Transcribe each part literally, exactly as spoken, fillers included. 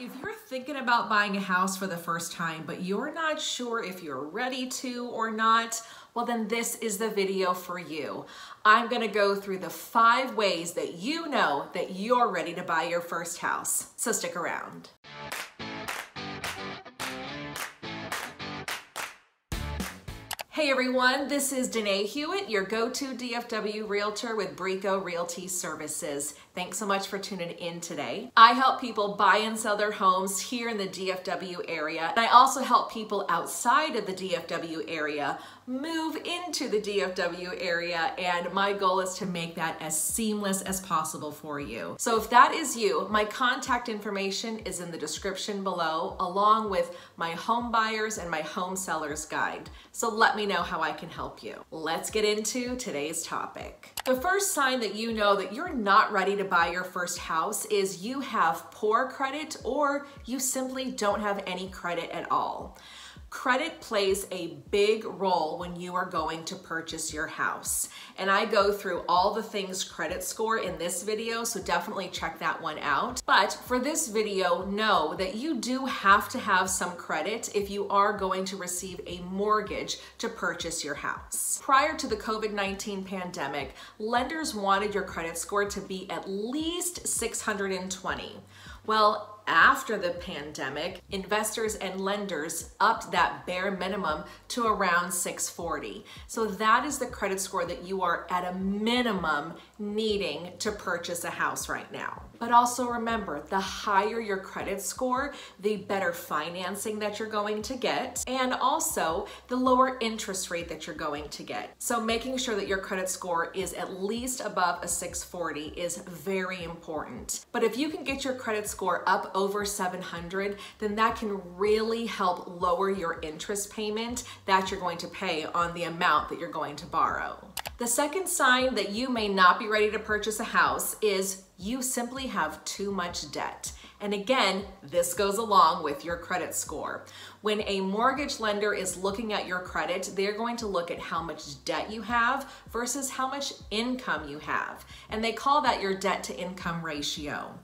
If you're thinking about buying a house for the first time, but you're not sure if you're ready to or not, well then this is the video for you. I'm gonna go through the five ways that you know that you're ready to buy your first house. So stick around. Hey everyone, this is Danae Hewitt, your go-to D F W realtor with Brico Realty Services. Thanks so much for tuning in today. I help people buy and sell their homes here in the D F W area. And I also help people outside of the D F W area move into the D F W area, and my goal is to make that as seamless as possible for you. So if that is you, my contact information is in the description below, along with my home buyers and my home sellers guide. So let me know how I can help you. Let's get into today's topic. The first sign that you know that you're not ready to buy your first house is you have poor credit or you simply don't have any credit at all. Credit plays a big role when you are going to purchase your house. And I go through all the things credit score in this video, so definitely check that one out. But for this video, know that you do have to have some credit if you are going to receive a mortgage to purchase your house. Prior to the COVID nineteen pandemic, lenders wanted your credit score to be at least six hundred twenty. Well, after the pandemic, investors and lenders upped that bare minimum to around six forty. So that is the credit score that you are at a minimum needing to purchase a house right now. But also remember, the higher your credit score, the better financing that you're going to get, and also the lower interest rate that you're going to get. So making sure that your credit score is at least above a six forty is very important. But if you can get your credit score up over seven hundred, then that can really help lower your interest payment that you're going to pay on the amount that you're going to borrow. The second sign that you may not be ready to purchase a house is you simply have too much debt. And again, this goes along with your credit score. When a mortgage lender is looking at your credit, they're going to look at how much debt you have versus how much income you have. And they call that your debt to income ratio.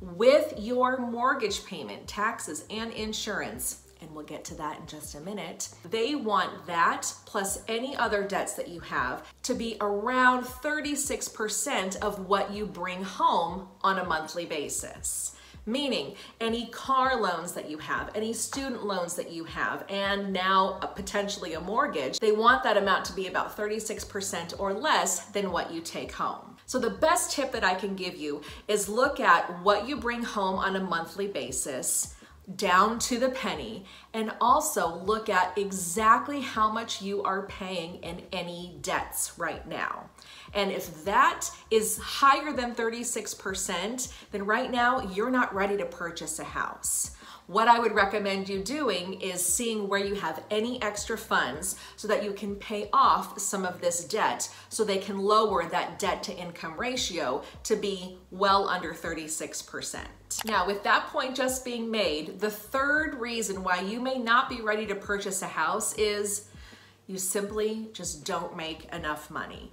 With your mortgage payment, taxes, and insurance, and we'll get to that in just a minute, they want that plus any other debts that you have to be around thirty-six percent of what you bring home on a monthly basis. Meaning any car loans that you have, any student loans that you have, and now a potentially a mortgage, they want that amount to be about thirty-six percent or less than what you take home. So the best tip that I can give you is look at what you bring home on a monthly basis, down to the penny, and also look at exactly how much you are paying in any debts right now. And if that is higher than thirty-six percent, then right now you're not ready to purchase a house. What I would recommend you doing is seeing where you have any extra funds so that you can pay off some of this debt so they can lower that debt to income ratio to be well under thirty-six percent. Now, with that point just being made, the third reason why you may not be ready to purchase a house is you simply just don't make enough money.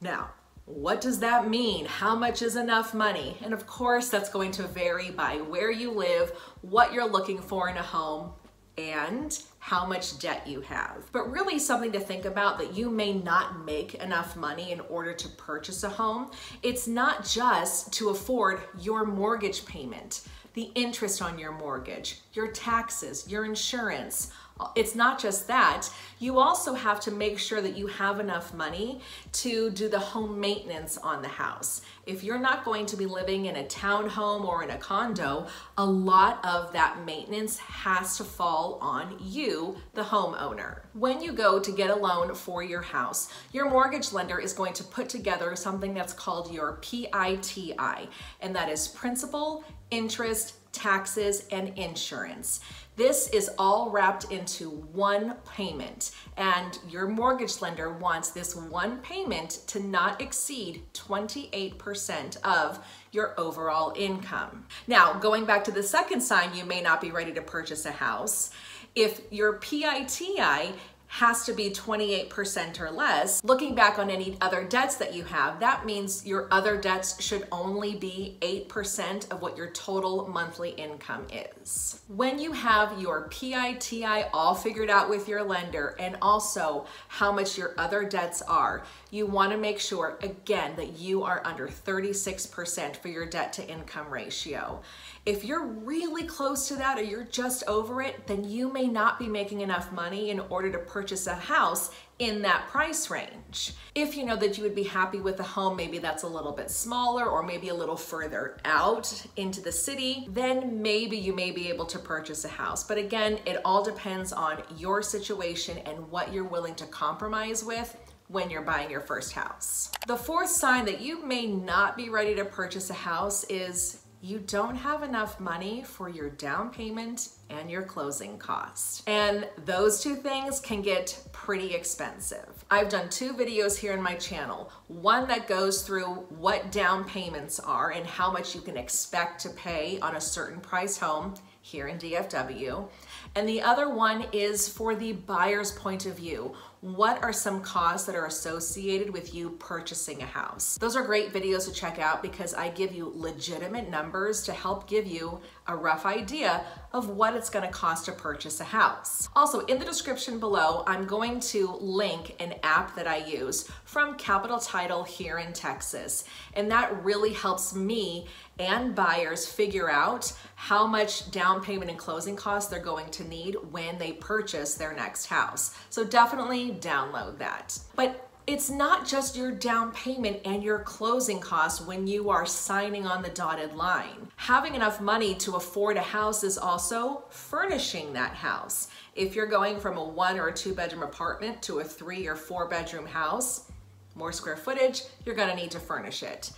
Now, what does that mean? How much is enough money? And of course, that's going to vary by where you live, what you're looking for in a home, and how much debt you have. But really something to think about that you may not make enough money in order to purchase a home. It's not just to afford your mortgage payment, the interest on your mortgage, your taxes, your insurance. It's not just that. You also have to make sure that you have enough money to do the home maintenance on the house. If you're not going to be living in a townhome or in a condo, a lot of that maintenance has to fall on you, the homeowner. When you go to get a loan for your house, your mortgage lender is going to put together something that's called your P I T I, and that is principal, interest, taxes, and insurance. This is all wrapped into one payment, and your mortgage lender wants this one payment to not exceed twenty-eight percent of your overall income. Now, going back to the second sign you may not be ready to purchase a house, if your P I T I has to be twenty-eight percent or less. Looking back on any other debts that you have, that means your other debts should only be eight percent of what your total monthly income is. When you have your P I T I all figured out with your lender and also how much your other debts are, you want to make sure, again, that you are under thirty-six percent for your debt to income ratio. If you're really close to that or you're just over it, then you may not be making enough money in order to purchase a house in that price range. If you know that you would be happy with a home, maybe that's a little bit smaller or maybe a little further out into the city, then maybe you may be able to purchase a house. But again, it all depends on your situation and what you're willing to compromise with when you're buying your first house. The fourth sign that you may not be ready to purchase a house is you don't have enough money for your down payment and your closing costs. And those two things can get pretty expensive. I've done two videos here in my channel, one that goes through what down payments are and how much you can expect to pay on a certain price home here in D F W. And the other one is for the buyer's point of view. What are some costs that are associated with you purchasing a house? Those are great videos to check out because I give you legitimate numbers to help give you a rough idea of what it's gonna cost to purchase a house. Also, in the description below, I'm going to link an app that I use from Capital Title here in Texas. And that really helps me and buyers figure out how much down payment and closing costs they're going to need when they purchase their next house. So definitely download that. But it's not just your down payment and your closing costs when you are signing on the dotted line. Having enough money to afford a house is also furnishing that house. If you're going from a one or a two bedroom apartment to a three or four bedroom house, more square footage, you're gonna need to furnish it.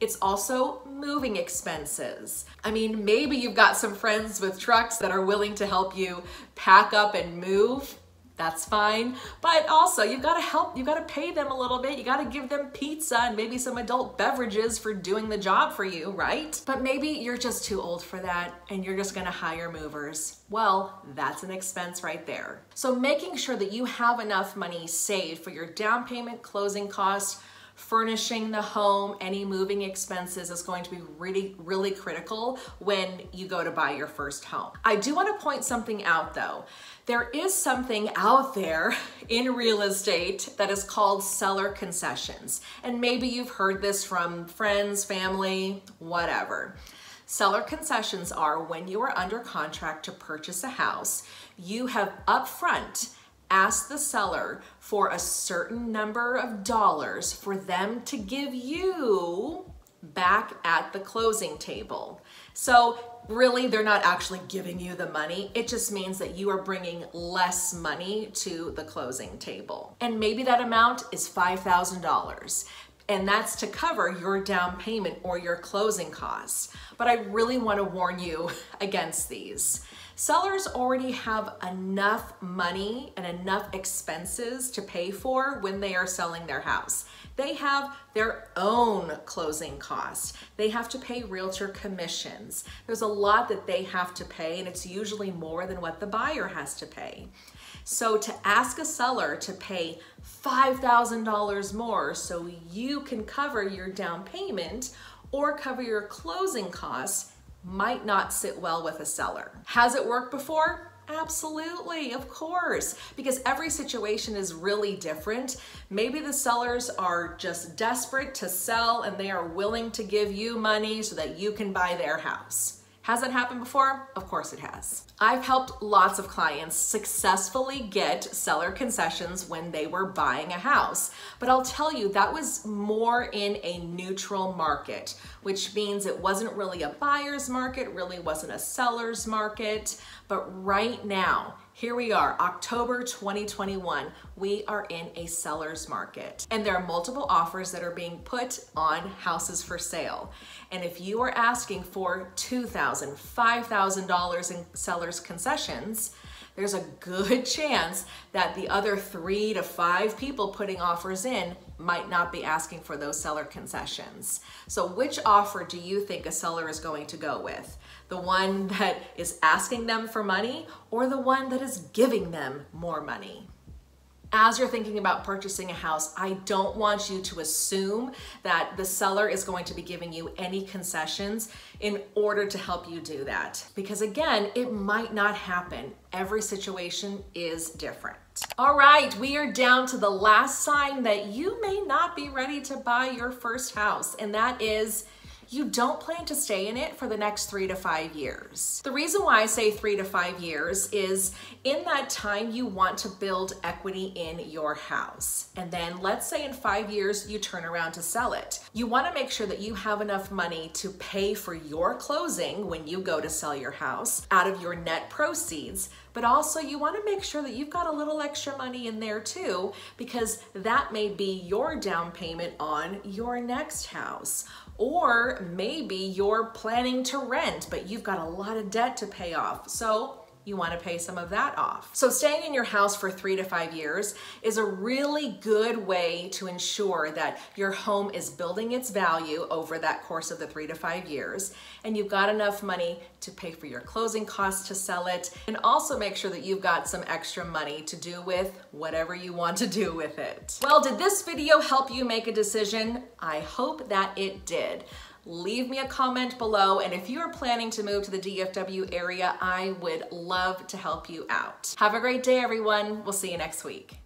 It's also moving expenses. I mean, maybe you've got some friends with trucks that are willing to help you pack up and move. That's fine. But also you've got to help, you've got to pay them a little bit. You got to give them pizza and maybe some adult beverages for doing the job for you, right? But maybe you're just too old for that and you're just going to hire movers. Well, that's an expense right there. So making sure that you have enough money saved for your down payment, closing costs, furnishing the home, any moving expenses is going to be really, really critical when you go to buy your first home. I do want to point something out though. There is something out there in real estate that is called seller concessions. And maybe you've heard this from friends, family, whatever. Seller concessions are when you are under contract to purchase a house, you have upfront ask the seller for a certain number of dollars for them to give you back at the closing table. So really, they're not actually giving you the money. It just means that you are bringing less money to the closing table. And maybe that amount is five thousand dollars. And that's to cover your down payment or your closing costs. But I really want to warn you against these. Sellers already have enough money and enough expenses to pay for when they are selling their house. They have their own closing costs. They have to pay realtor commissions. There's a lot that they have to pay, and it's usually more than what the buyer has to pay. So to ask a seller to pay five thousand dollars more so you can cover your down payment or cover your closing costs might not sit well with a seller. Has it worked before? Absolutely, of course, because every situation is really different. Maybe the sellers are just desperate to sell and they are willing to give you money so that you can buy their house. Has that happened before? Of course it has. I've helped lots of clients successfully get seller concessions when they were buying a house, but I'll tell you that was more in a neutral market, which means it wasn't really a buyer's market, really wasn't a seller's market, but right now, here we are, October twenty twenty-one, we are in a seller's market. And there are multiple offers that are being put on houses for sale. And if you are asking for two thousand dollars, five thousand dollars in seller's concessions, there's a good chance that the other three to five people putting offers in might not be asking for those seller concessions. So which offer do you think a seller is going to go with? The one that is asking them for money or the one that is giving them more money? as you're thinking about purchasing a house, I don't want you to assume that the seller is going to be giving you any concessions in order to help you do that. Because again, it might not happen. Every situation is different. All right, we are down to the last sign that you may not be ready to buy your first house, and that is you don't plan to stay in it for the next three to five years. The reason why I say three to five years is in that time you want to build equity in your house. And then let's say in five years you turn around to sell it. You want to make sure that you have enough money to pay for your closing when you go to sell your house out of your net proceeds. But also you want to make sure that you've got a little extra money in there too, because that may be your down payment on your next house. Or maybe you're planning to rent, but you've got a lot of debt to pay off. So you want to pay some of that off. So staying in your house for three to five years is a really good way to ensure that your home is building its value over that course of the three to five years. And you've got enough money to pay for your closing costs to sell it, and also make sure that you've got some extra money to do with whatever you want to do with it. Well, did this video help you make a decision? I hope that it did. Leave me a comment below, and if you are planning to move to the D F W area, I would love to help you out. Have a great day, everyone. We'll see you next week.